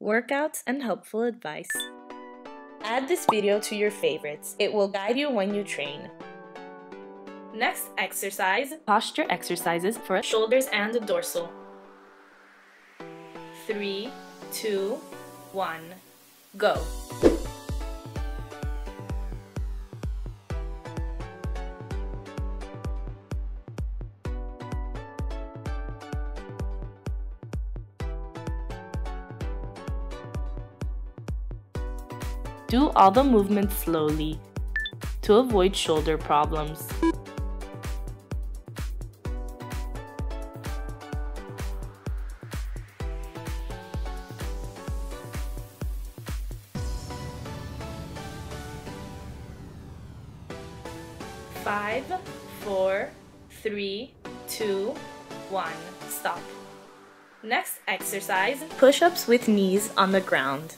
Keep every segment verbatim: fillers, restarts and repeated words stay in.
workouts, and helpful advice. Add this video to your favorites. It will guide you when you train. Next exercise, posture exercises for shoulders and the dorsal. Three, two, one, go. Do all the movements slowly to avoid shoulder problems. Five, four, three, two, one, stop. Next exercise, push-ups with knees on the ground.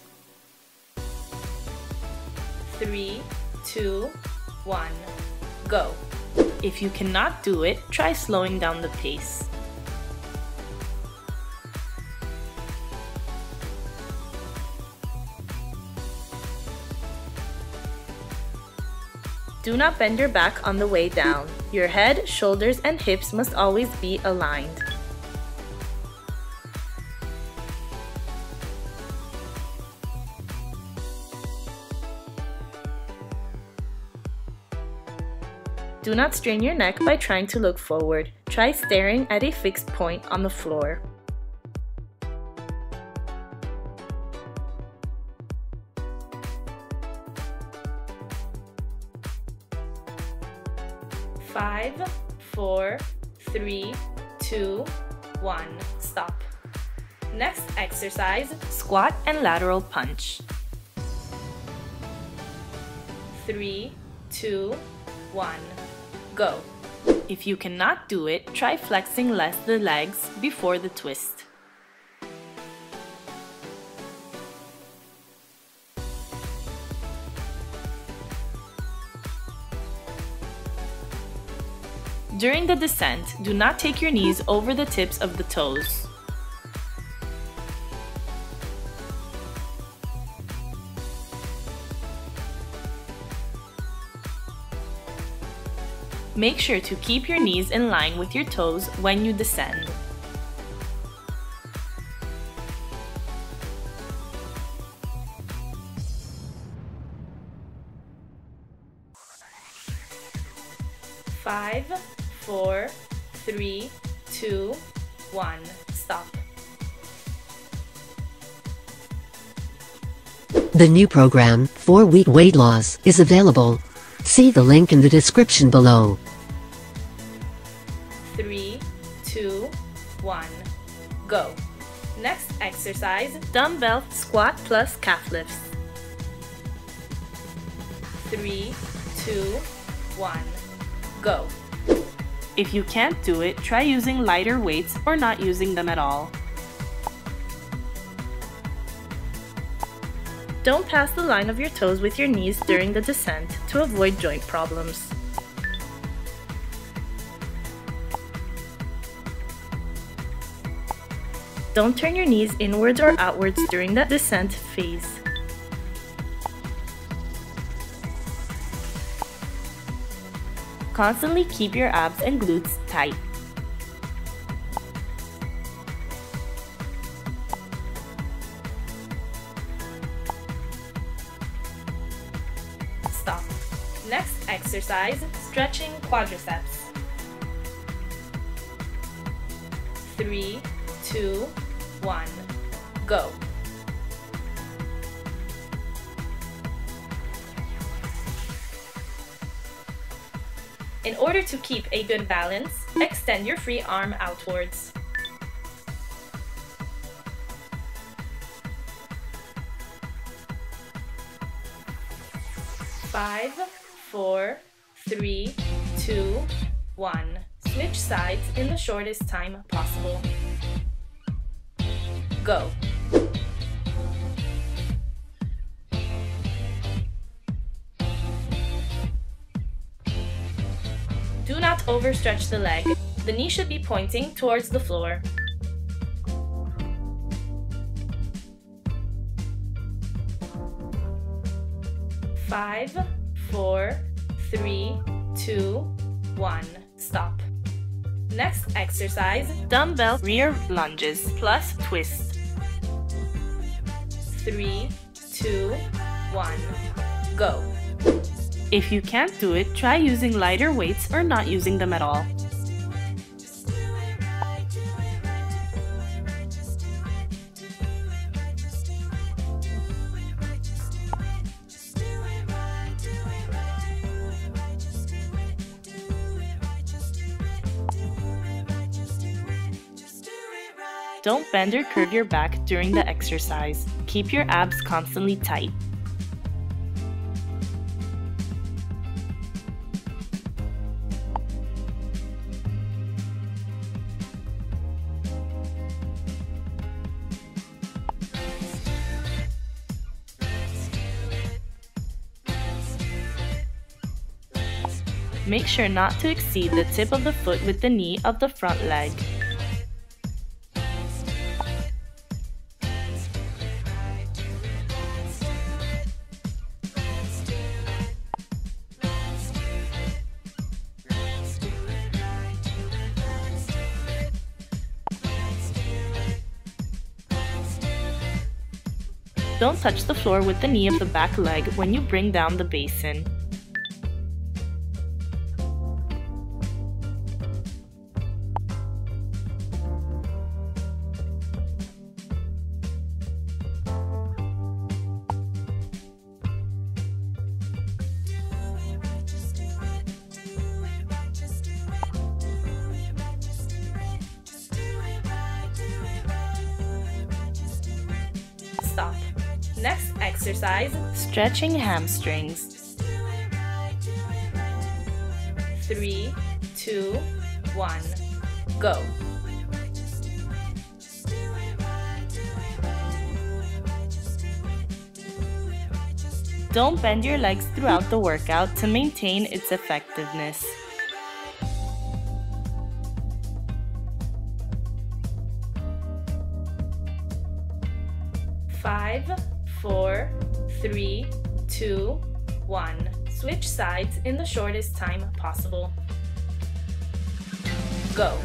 Three, two, one, go. If you cannot do it, try slowing down the pace. Do not bend your back on the way down. Your head, shoulders, and hips must always be aligned. Do not strain your neck by trying to look forward. Try staring at a fixed point on the floor. Five, four, three, two, one, stop. Next exercise, squat and lateral punch. Three, two, one, go. If you cannot do it, try flexing less the legs before the twist. During the descent, do not take your knees over the tips of the toes. Make sure to keep your knees in line with your toes when you descend. Five, four, three, two, one, stop. The new program, four week weight loss, is available. See the link in the description below. Three, two, one, go. Next exercise, dumbbell squat plus calf lifts. Three, two, one, go. If you can't do it, try using lighter weights or not using them at all. Don't pass the line of your toes with your knees during the descent to avoid joint problems. Don't turn your knees inwards or outwards during the descent phase. Constantly keep your abs and glutes tight. Stop. Next exercise, stretching quadriceps. Three, two, one, go. In order to keep a good balance, extend your free arm outwards. Five, four, three, two, one. Switch sides in the shortest time possible. Go. Do not overstretch the leg. The knee should be pointing towards the floor. Five, four, three, two, one. Stop. Next exercise, dumbbell rear lunges plus twist. Three, two, one, go. If you can't do it, try using lighter weights or not using them at all. Don't bend or curve your back during the exercise. Keep your abs constantly tight. Make sure not to exceed the tip of the foot with the knee of the front leg. Don't touch the floor with the knee of the back leg when you bring down the basin. Stop. Next exercise, stretching hamstrings. Three, two, one, go. Don't bend your legs throughout the workout to maintain its effectiveness. Five, four, three, two, one. Switch sides in the shortest time possible. Go.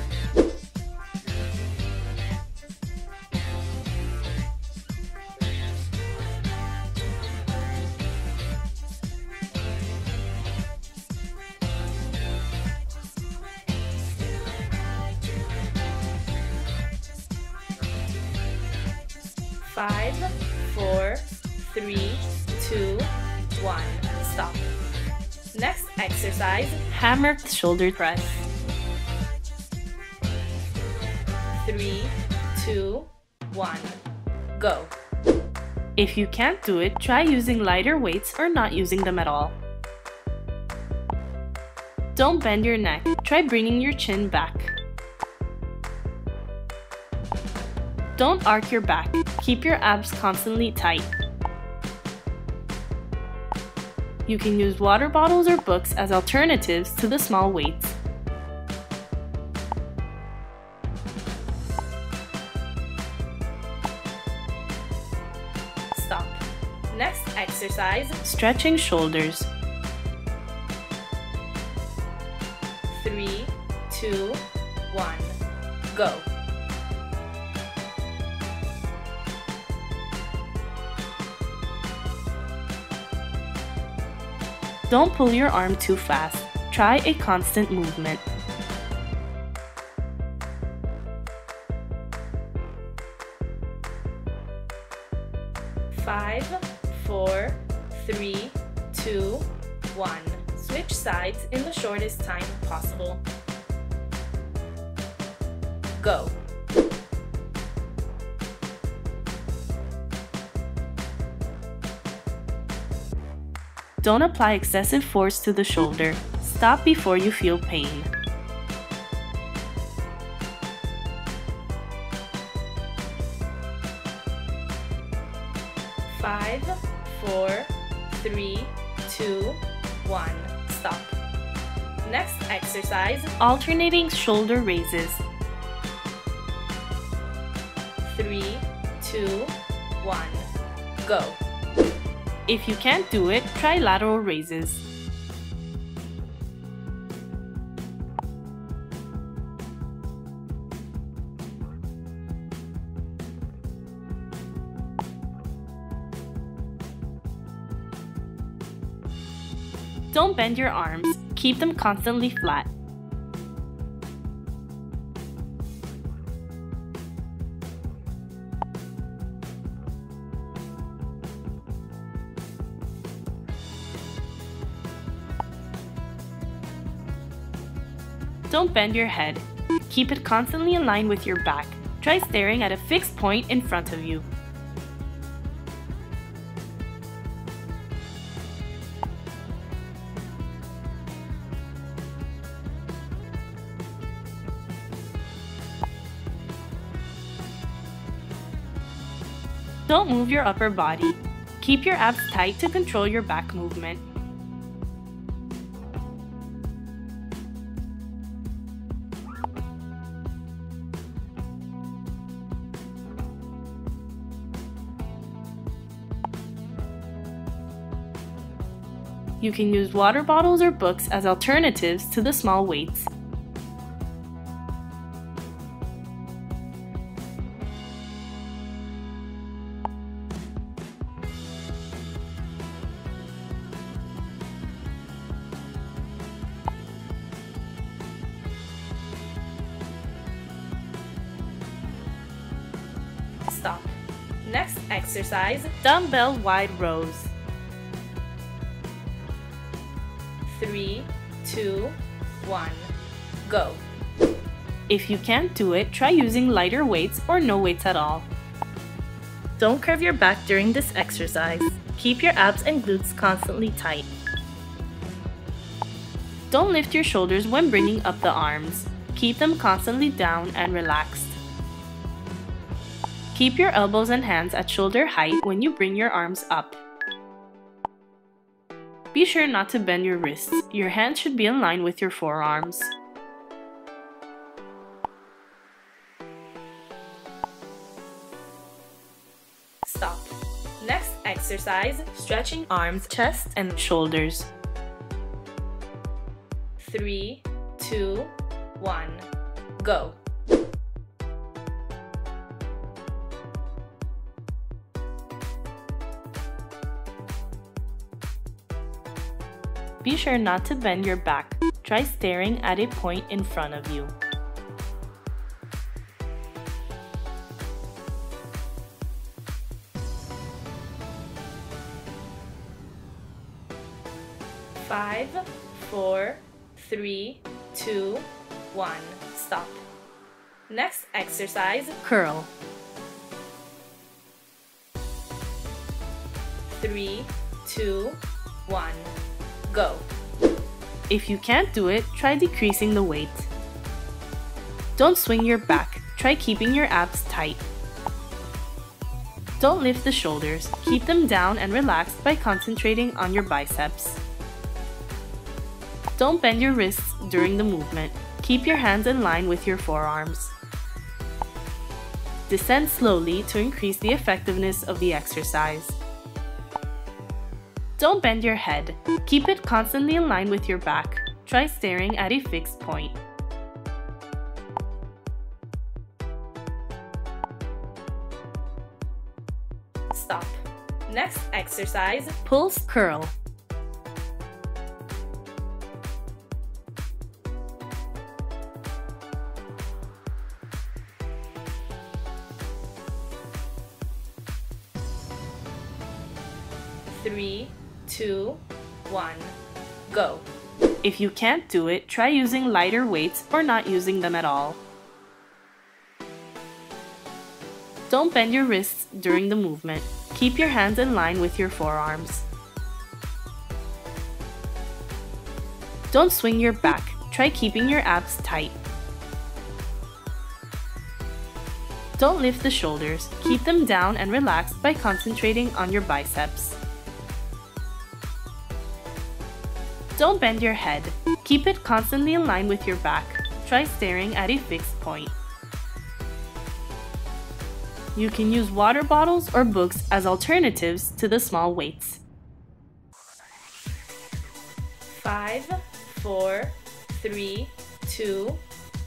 Five, four, three, two, one. Stop. Next exercise, hammer shoulder press. Three, two, one, go. If you can't do it, try using lighter weights or not using them at all. Don't bend your neck. Try bringing your chin back. Don't arc your back. Keep your abs constantly tight. You can use water bottles or books as alternatives to the small weights. Stop. Next exercise, stretching shoulders. Three, two, one, go. Don't pull your arm too fast. Try a constant movement. Five, four, three, two, one. Switch sides in the shortest time possible. Go. Don't apply excessive force to the shoulder. Stop before you feel pain. Five, four, three, two, one. Stop. Next exercise, alternating shoulder raises. Three, two, one, go. If you can't do it, try lateral raises. Don't bend your arms, keep them constantly flat. Don't bend your head, keep it constantly in line with your back. Try staring at a fixed point in front of you. Don't move your upper body. Keep your abs tight to control your back movement. You can use water bottles or books as alternatives to the small weights. Stop. Next exercise, dumbbell wide rows. Three, two, one, go. If you can't do it, try using lighter weights or no weights at all. Don't curve your back during this exercise. Keep your abs and glutes constantly tight. Don't lift your shoulders when bringing up the arms. Keep them constantly down and relaxed. Keep your elbows and hands at shoulder height when you bring your arms up. Be sure not to bend your wrists. Your hands should be in line with your forearms. Stop. Next exercise, stretching arms, chest, and shoulders. Three, two, one, go. Be sure not to bend your back. Try staring at a point in front of you. Five, four, three, two, one. Stop. Next exercise, curl. Three, two, one. Go. If you can't do it, try decreasing the weight. Don't swing your back. Try keeping your abs tight. Don't lift the shoulders. Keep them down and relaxed by concentrating on your biceps. Don't bend your wrists during the movement. Keep your hands in line with your forearms. Descend slowly to increase the effectiveness of the exercise. Don't bend your head. Keep it constantly in line with your back. Try staring at a fixed point. Stop. Next exercise, pulse curl. Three, two, one, go. If you can't do it, try using lighter weights or not using them at all. Don't bend your wrists during the movement. Keep your hands in line with your forearms. Don't swing your back. Try keeping your abs tight. Don't lift the shoulders. Keep them down and relaxed by concentrating on your biceps. Don't bend your head. Keep it constantly in line with your back. Try staring at a fixed point. You can use water bottles or books as alternatives to the small weights. Five, four, three, two,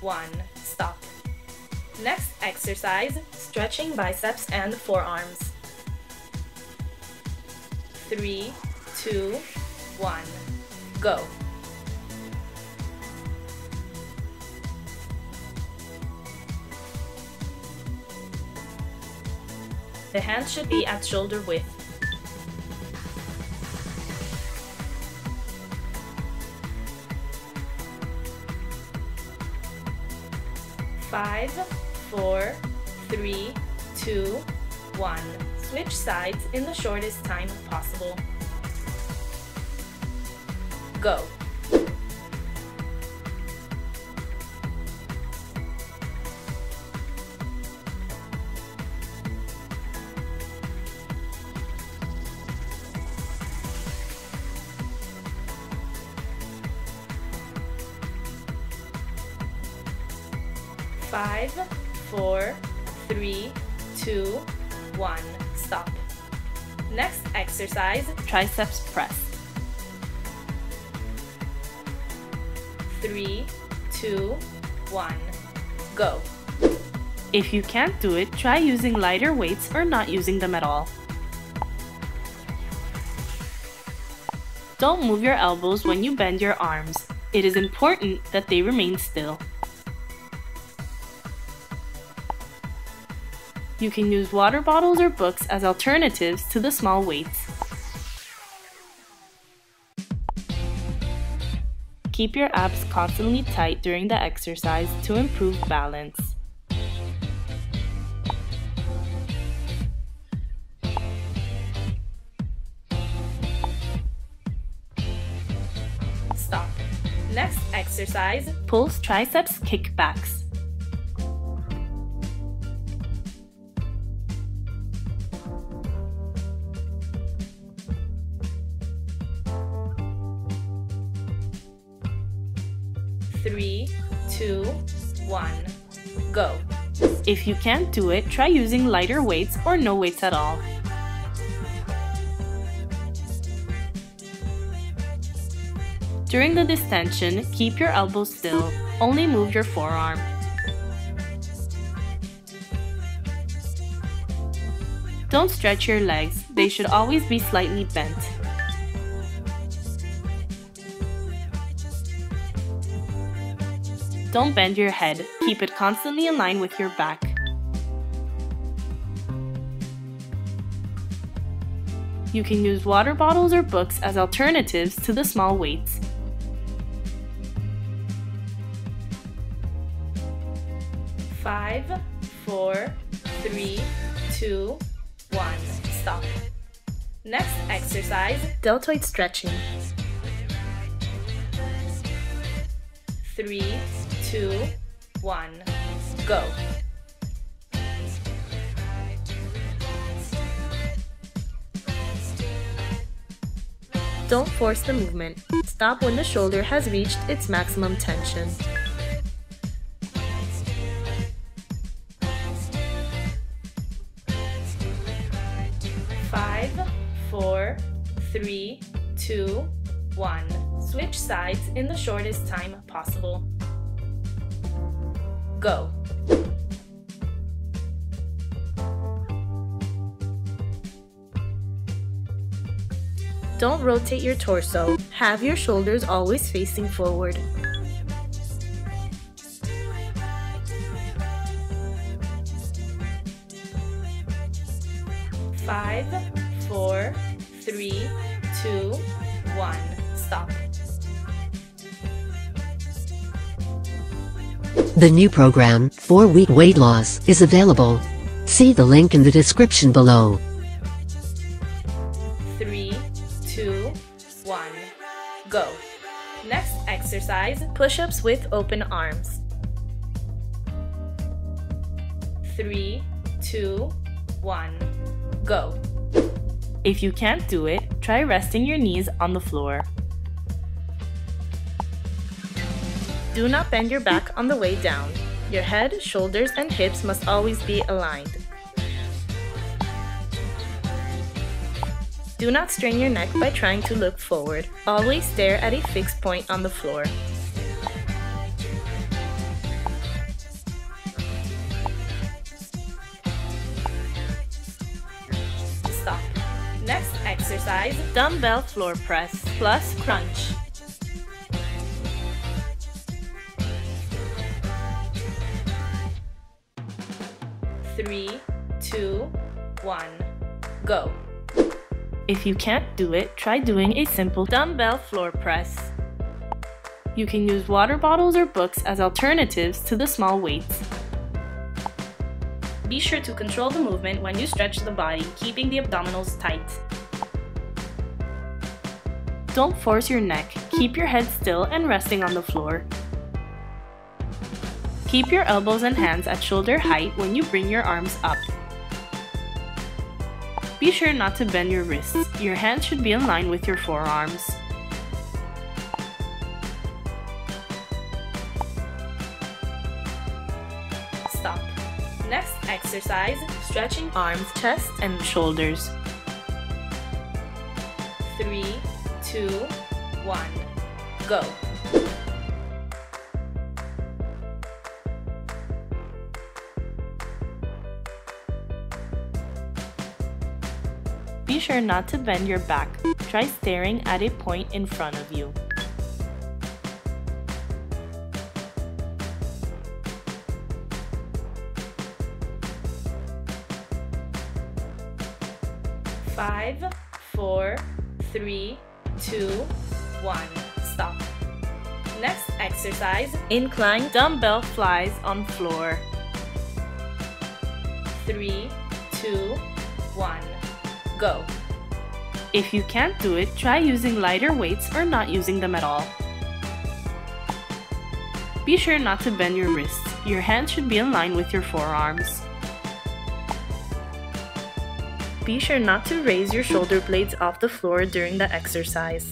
one. Stop. Next exercise, stretching biceps and forearms. Three, two, one. Go. The hands should be at shoulder width. Five, four, three, two, one. Switch sides in the shortest time possible. Go. Five, four, three, two, one. Stop. Next exercise, triceps press. Three, two, one. Go. If you can't do it, try using lighter weights or not using them at all. Don't move your elbows when you bend your arms. It is important that they remain still. You can use water bottles or books as alternatives to the small weights. Keep your abs constantly tight during the exercise to improve balance. Stop. Next exercise, pulls, triceps, kickbacks. Three, two, one, go. If you can't do it, try using lighter weights or no weights at all. During the distension, keep your elbows still. Only move your forearm. Don't stretch your legs. They should always be slightly bent. Don't bend your head. Keep it constantly in line with your back. You can use water bottles or books as alternatives to the small weights. Five, four, three, two, one. Stop. Next exercise, deltoid stretching. Three, two, one, go. Don't force the movement. Stop when the shoulder has reached its maximum tension. Five, four, three, two, one. Switch sides in the shortest time possible. Go. Don't rotate your torso. Have your shoulders always facing forward. Five, four, three, two, one. Stop. The new program, four week weight loss, is available. See the link in the description below. Three, two, one, go. Next exercise, push-ups with open arms. Three, two, one, go. If you can't do it, try resting your knees on the floor. Do not bend your back on the way down. Your head, shoulders, and hips must always be aligned. Do not strain your neck by trying to look forward. Always stare at a fixed point on the floor. Stop. Next exercise, dumbbell floor press plus crunch. Three, two, one, go. If you can't do it, try doing a simple dumbbell floor press. You can use water bottles or books as alternatives to the small weights. Be sure to control the movement when you stretch the body, keeping the abdominals tight. Don't force your neck. Keep your head still and resting on the floor. Keep your elbows and hands at shoulder height when you bring your arms up. Be sure not to bend your wrists. Your hands should be in line with your forearms. Stop. Next exercise, stretching arms, chest, and shoulders. Three, two, one, go. Be sure not to bend your back. Try staring at a point in front of you. Five, four, three, two, one. Stop. Next exercise, incline dumbbell flies on floor. Three, two, one. Go. If you can't do it, try using lighter weights or not using them at all. Be sure not to bend your wrists. Your hands should be in line with your forearms. Be sure not to raise your shoulder blades off the floor during the exercise.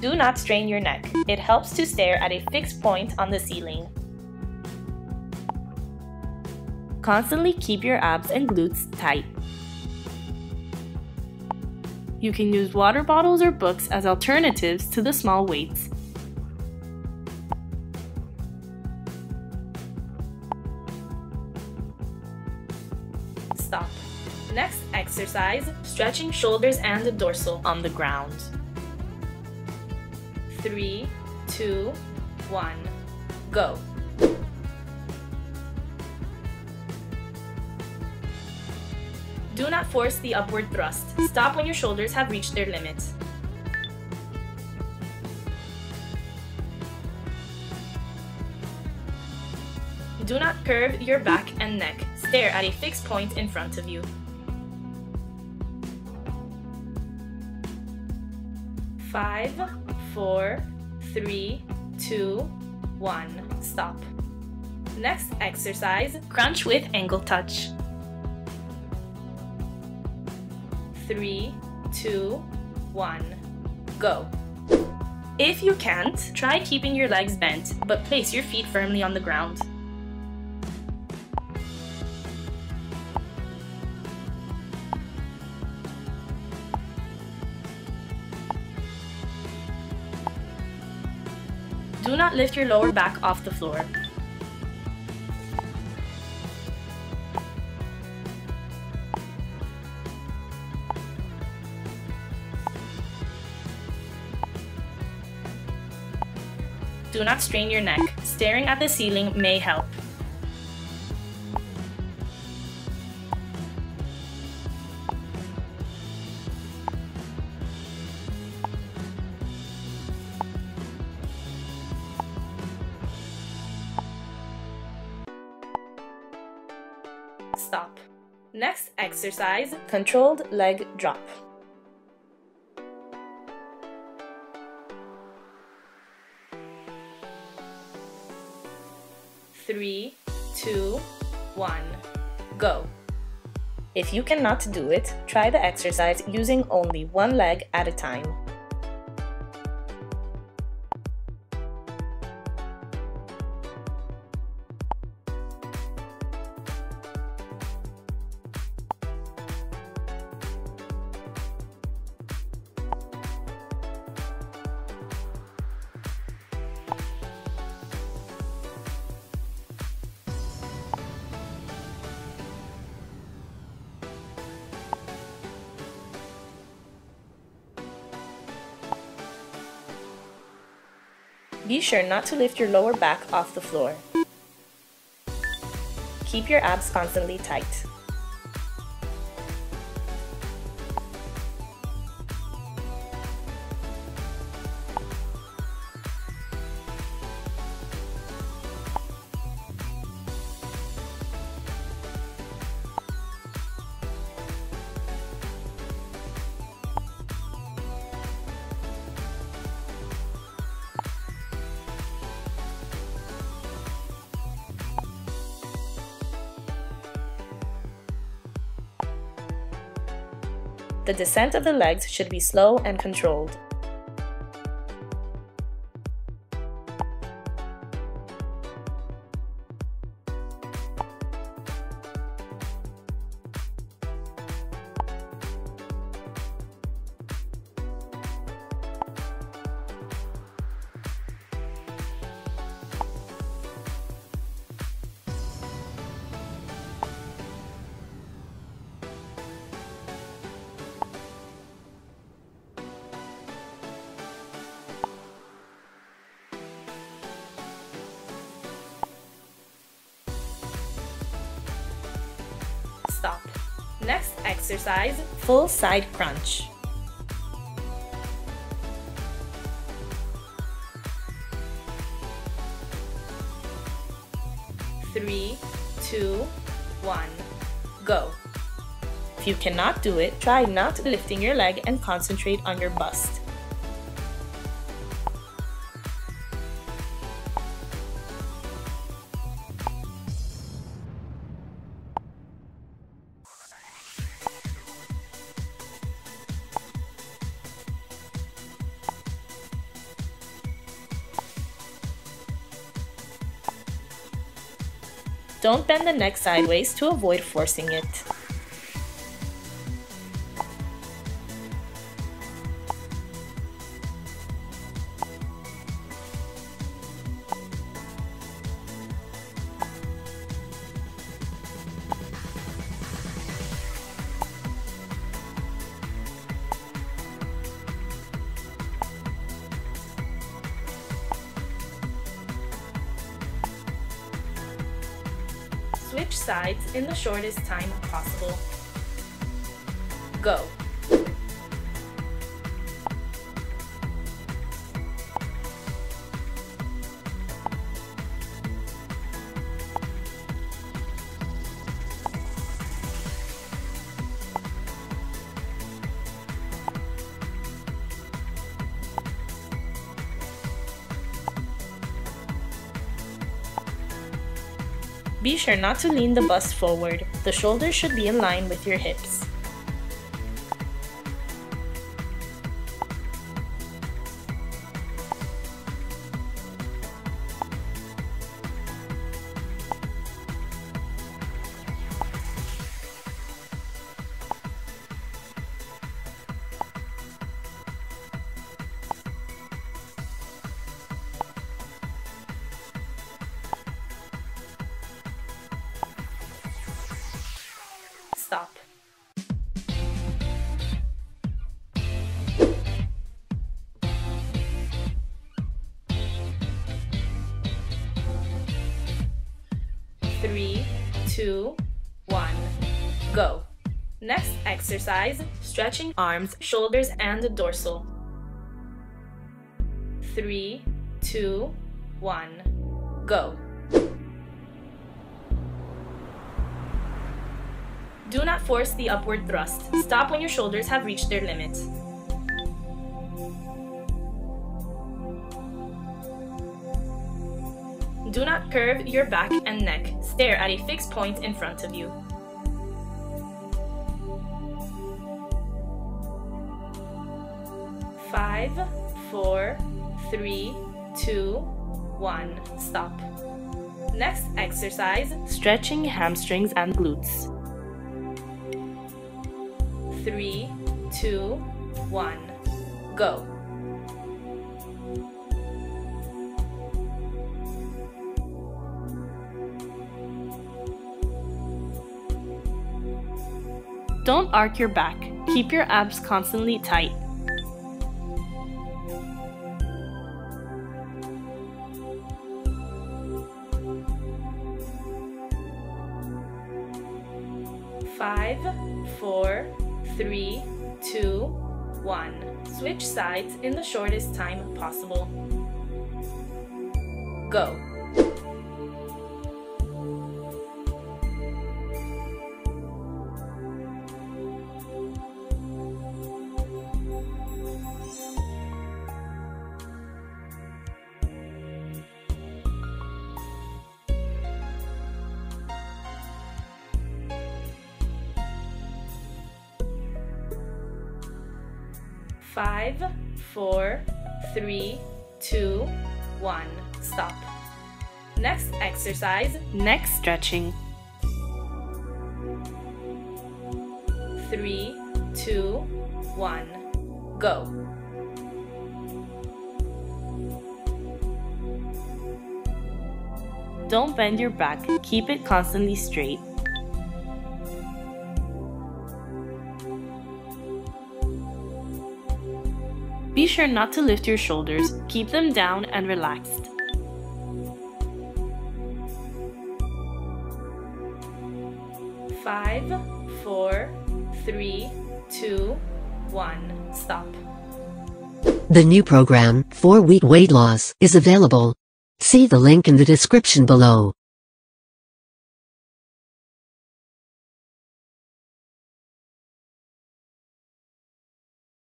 Do not strain your neck. It helps to stare at a fixed point on the ceiling. Constantly keep your abs and glutes tight. You can use water bottles or books as alternatives to the small weights. Stop. Next exercise, stretching shoulders and the dorsal on the ground. Three, two, one, go. Do not force the upward thrust. Stop when your shoulders have reached their limit. Do not curve your back and neck. Stare at a fixed point in front of you. Five, four, three, two, one. Stop. Next exercise, crunch with ankle touch. Three, two, one, go. If you can't, try keeping your legs bent, but place your feet firmly on the ground. Do not lift your lower back off the floor. Do not strain your neck. Staring at the ceiling may help. Stop. Next exercise, controlled leg drop. Three, two, one, go. If you cannot do it, try the exercise using only one leg at a time. Be sure not to lift your lower back off the floor. Keep your abs constantly tight. The descent of the legs should be slow and controlled. Stop. Next exercise, full side crunch. Three, two, one, go. If you cannot do it, try not lifting your leg and concentrate on your bust. Don't bend the neck sideways to avoid forcing it. Switch sides in the shortest time possible. Go! Be sure not to lean the bust forward. The shoulders should be in line with your hips. Stop. Three, two, one, go. Next exercise, stretching arms, shoulders, and dorsal. Three, two, one, go. Do not force the upward thrust. Stop when your shoulders have reached their limit. Do not curve your back and neck. Stare at a fixed point in front of you. Five, four, three, two, one. Stop. Next exercise, stretching hamstrings and glutes. Three, two, one, go. Don't arc your back. Keep your abs constantly tight. Five, four, three, two, one. Switch sides in the shortest time possible. Go. Five, four, three, two, one. Stop. Next exercise, neck stretching. Three, two, one. Go. Don't bend your back. Keep it constantly straight. Be sure not to lift your shoulders, keep them down and relaxed. Five, four, three, two, one, stop. The new program, four week weight loss, is available. See the link in the description below.